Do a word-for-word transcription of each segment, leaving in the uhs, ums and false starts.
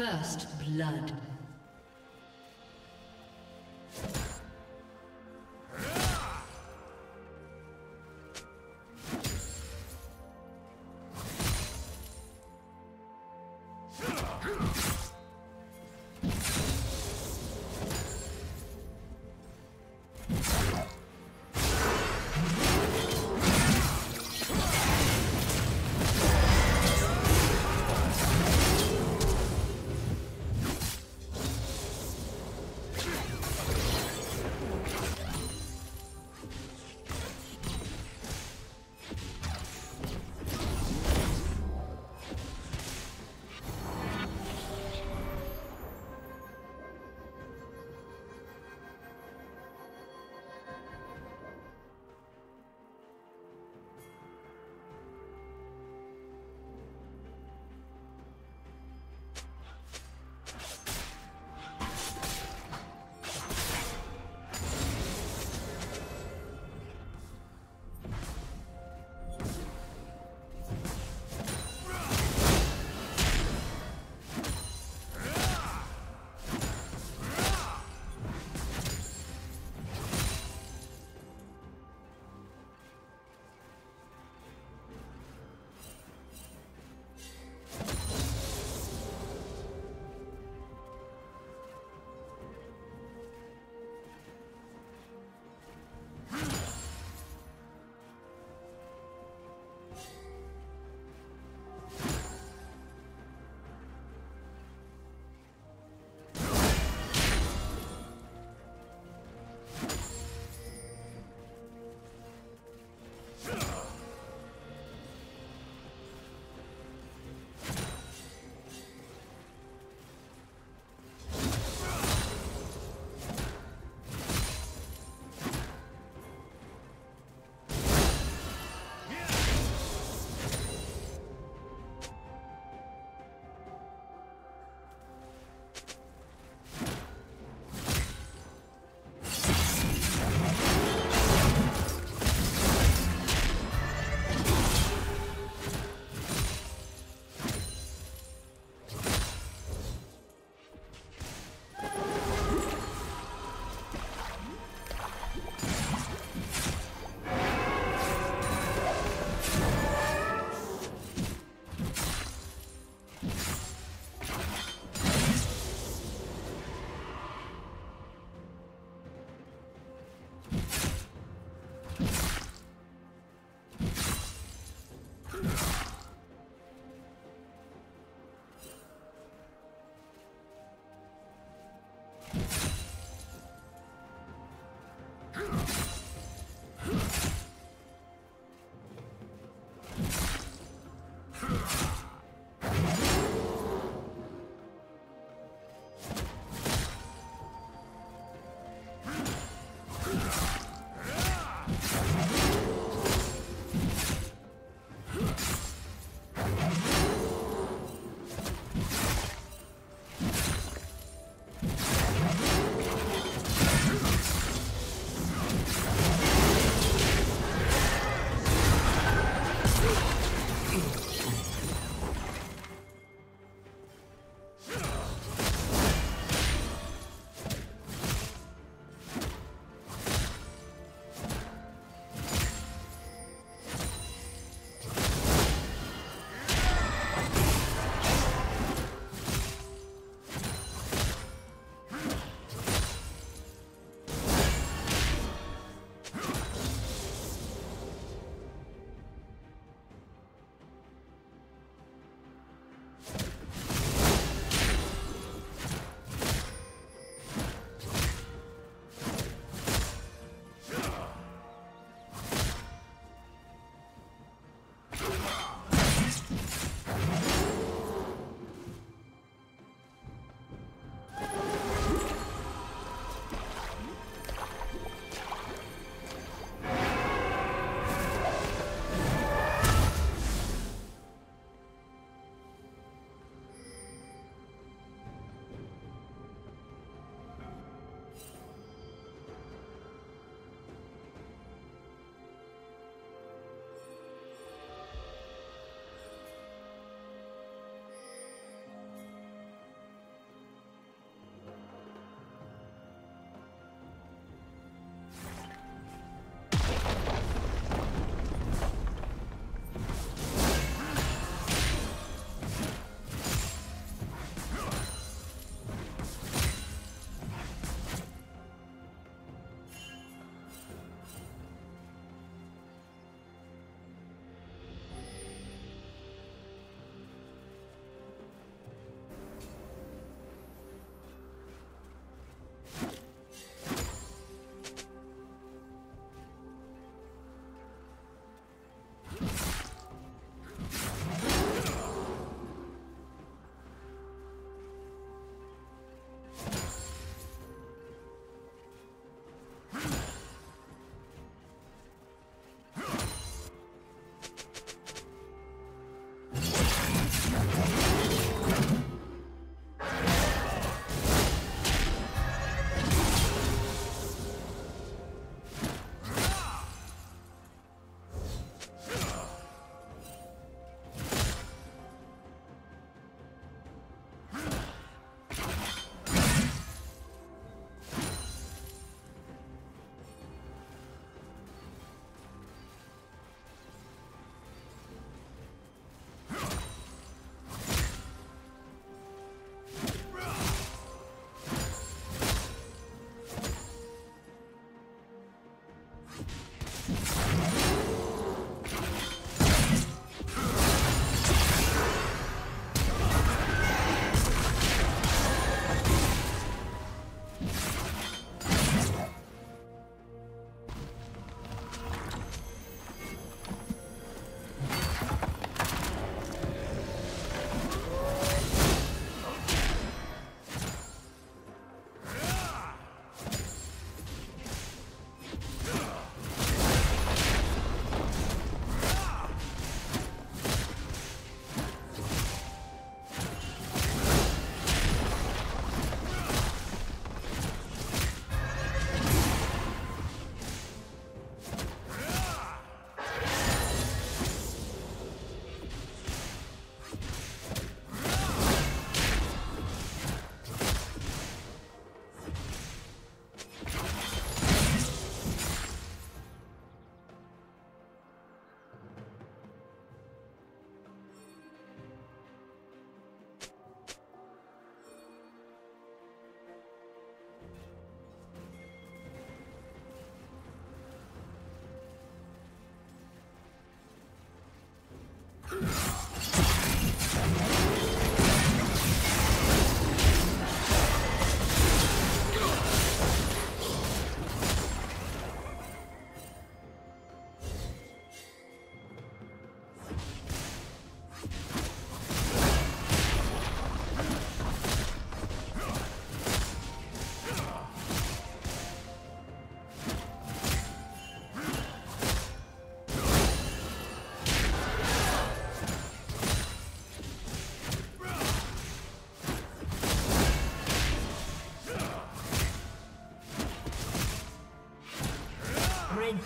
First blood.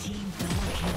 Team double kill.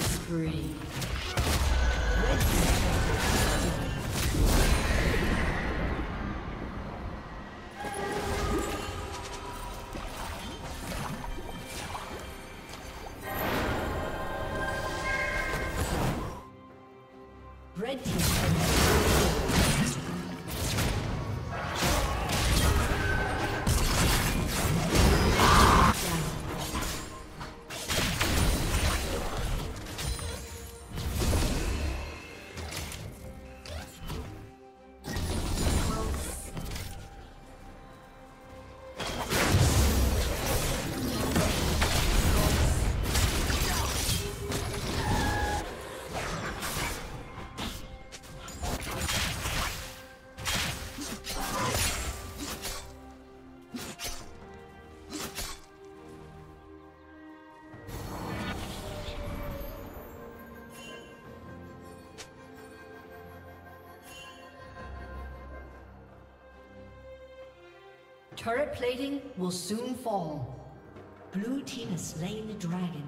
Spree. Red team. Turret plating will soon fall. Blue team has slain the dragon.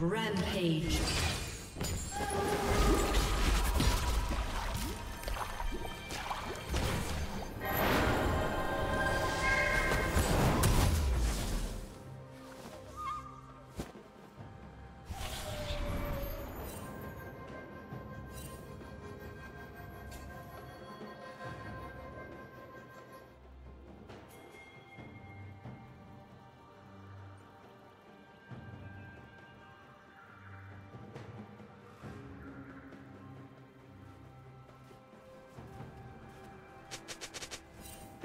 Rampage.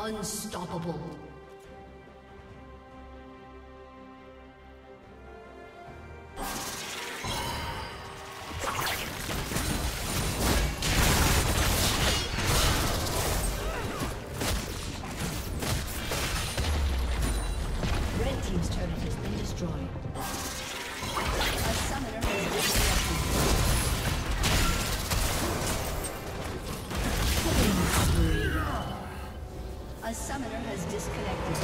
Unstoppable. Red team's turret has been destroyed. A summoner has been A summoner has disconnected.